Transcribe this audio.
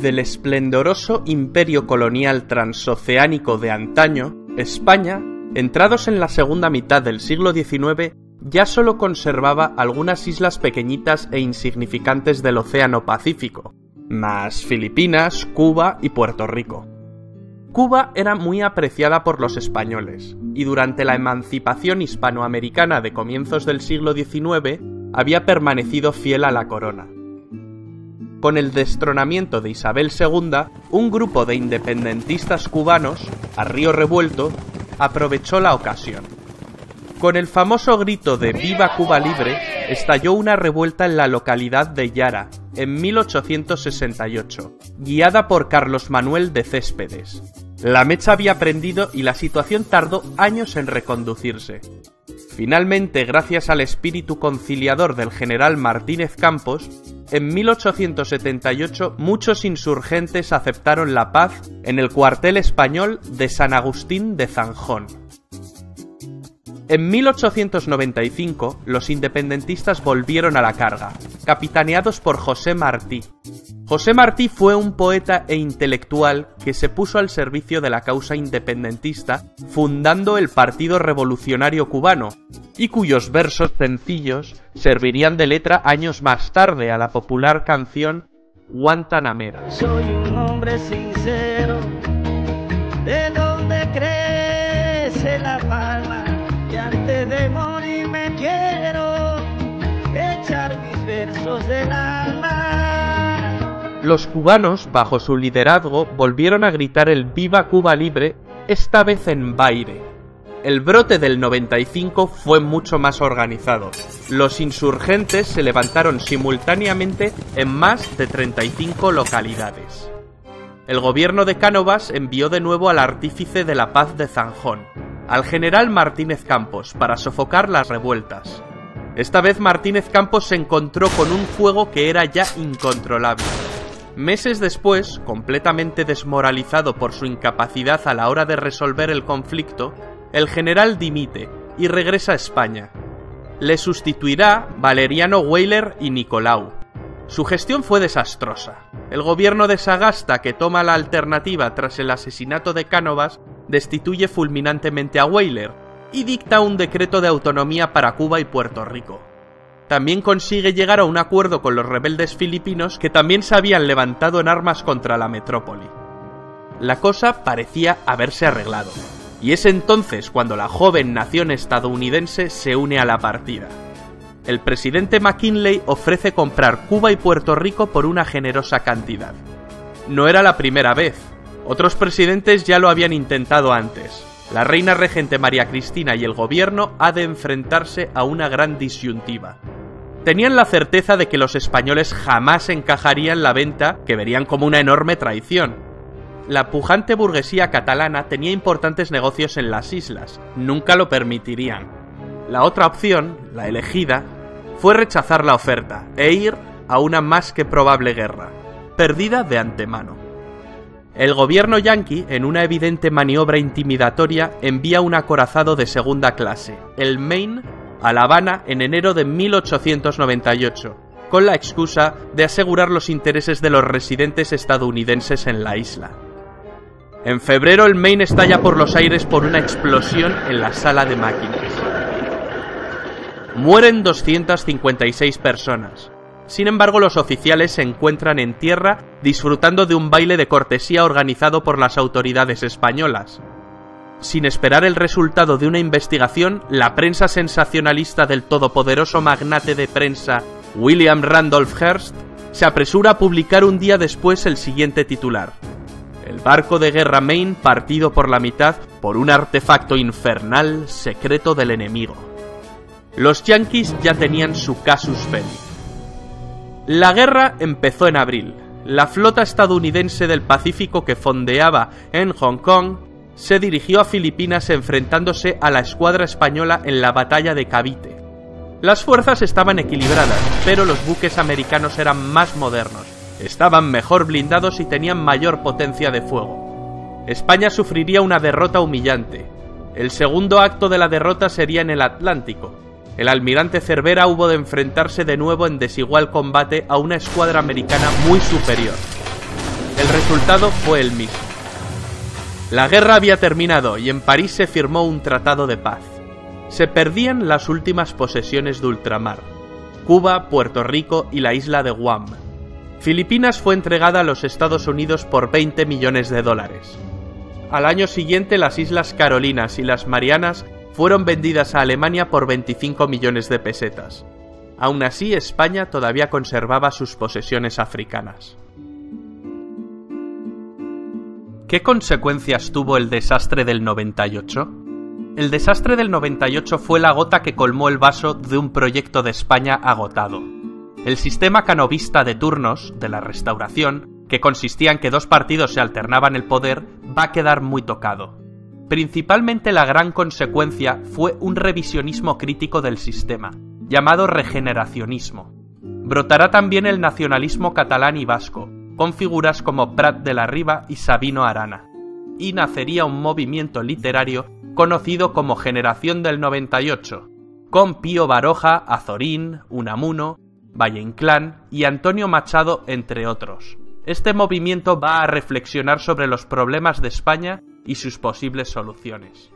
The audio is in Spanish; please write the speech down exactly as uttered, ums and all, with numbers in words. Del esplendoroso imperio colonial transoceánico de antaño, España, entrados en la segunda mitad del siglo diecinueve, ya solo conservaba algunas islas pequeñitas e insignificantes del Océano Pacífico, más Filipinas, Cuba y Puerto Rico. Cuba era muy apreciada por los españoles, y durante la emancipación hispanoamericana de comienzos del siglo diecinueve había permanecido fiel a la corona. Con el destronamiento de Isabel segunda, un grupo de independentistas cubanos, a río revuelto, aprovechó la ocasión. Con el famoso grito de ¡Viva Cuba Libre!, estalló una revuelta en la localidad de Yara, en mil ochocientos sesenta y ocho, guiada por Carlos Manuel de Céspedes. La mecha había prendido y la situación tardó años en reconducirse. Finalmente, gracias al espíritu conciliador del general Martínez Campos, en mil ochocientos setenta y ocho muchos insurgentes aceptaron la paz en el cuartel español de San Agustín de Zanjón. En mil ochocientos noventa y cinco, los independentistas volvieron a la carga, capitaneados por José Martí. José Martí fue un poeta e intelectual que se puso al servicio de la causa independentista, fundando el Partido Revolucionario Cubano, y cuyos versos sencillos servirían de letra años más tarde a la popular canción Guantanamera. Soy un hombre sincero, de donde crece la palma, y antes de morir me quiero echar mis versos del alma. Los cubanos, bajo su liderazgo, volvieron a gritar el Viva Cuba Libre, esta vez en Baire. El brote del noventa y cinco fue mucho más organizado. Los insurgentes se levantaron simultáneamente en más de treinta y cinco localidades. El gobierno de Cánovas envió de nuevo al artífice de la paz de Zanjón, al general Martínez Campos, para sofocar las revueltas. Esta vez Martínez Campos se encontró con un fuego que era ya incontrolable. Meses después, completamente desmoralizado por su incapacidad a la hora de resolver el conflicto, el general dimite y regresa a España. Le sustituirá Valeriano Weyler y Nicolau. Su gestión fue desastrosa. El gobierno de Sagasta, que toma la alternativa tras el asesinato de Cánovas, destituye fulminantemente a Weyler y dicta un decreto de autonomía para Cuba y Puerto Rico. También consigue llegar a un acuerdo con los rebeldes filipinos que también se habían levantado en armas contra la metrópoli. La cosa parecía haberse arreglado, y es entonces cuando la joven nación estadounidense se une a la partida. El presidente McKinley ofrece comprar Cuba y Puerto Rico por una generosa cantidad. No era la primera vez, otros presidentes ya lo habían intentado antes. La reina regente María Cristina y el gobierno ha de enfrentarse a una gran disyuntiva. Tenían la certeza de que los españoles jamás encajarían la venta, que verían como una enorme traición. La pujante burguesía catalana tenía importantes negocios en las islas, nunca lo permitirían. La otra opción, la elegida, fue rechazar la oferta e ir a una más que probable guerra, perdida de antemano. El gobierno yanqui, en una evidente maniobra intimidatoria, envía un acorazado de segunda clase, el Maine, a La Habana en enero de mil ochocientos noventa y ocho, con la excusa de asegurar los intereses de los residentes estadounidenses en la isla. En febrero el Maine estalla por los aires por una explosión en la sala de máquinas. Mueren doscientas cincuenta y seis personas. Sin embargo, los oficiales se encuentran en tierra disfrutando de un baile de cortesía organizado por las autoridades españolas. Sin esperar el resultado de una investigación, la prensa sensacionalista del todopoderoso magnate de prensa William Randolph Hearst se apresura a publicar un día después el siguiente titular: el barco de guerra Maine partido por la mitad por un artefacto infernal secreto del enemigo. Los yanquis ya tenían su casus belli. La guerra empezó en abril. La flota estadounidense del Pacífico que fondeaba en Hong Kong se dirigió a Filipinas enfrentándose a la escuadra española en la batalla de Cavite. Las fuerzas estaban equilibradas, pero los buques americanos eran más modernos, estaban mejor blindados y tenían mayor potencia de fuego. España sufriría una derrota humillante. El segundo acto de la derrota sería en el Atlántico. El almirante Cervera hubo de enfrentarse de nuevo en desigual combate a una escuadra americana muy superior. El resultado fue el mismo. La guerra había terminado y en París se firmó un tratado de paz. Se perdían las últimas posesiones de ultramar: Cuba, Puerto Rico y la isla de Guam. Filipinas fue entregada a los Estados Unidos por veinte millones de dólares. Al año siguiente, las Islas Carolinas y las Marianas fueron vendidas a Alemania por veinticinco millones de pesetas. Aún así, España todavía conservaba sus posesiones africanas. ¿Qué consecuencias tuvo el desastre del noventa y ocho? El desastre del noventa y ocho fue la gota que colmó el vaso de un proyecto de España agotado. El sistema canovista de turnos, de la Restauración, que consistía en que dos partidos se alternaban el poder, va a quedar muy tocado. Principalmente la gran consecuencia fue un revisionismo crítico del sistema, llamado regeneracionismo. Brotará también el nacionalismo catalán y vasco, con figuras como Prat de la Riva y Sabino Arana. Y nacería un movimiento literario conocido como Generación del noventa y ocho, con Pío Baroja, Azorín, Unamuno, Valle Inclán y Antonio Machado, entre otros. Este movimiento va a reflexionar sobre los problemas de España y sus posibles soluciones.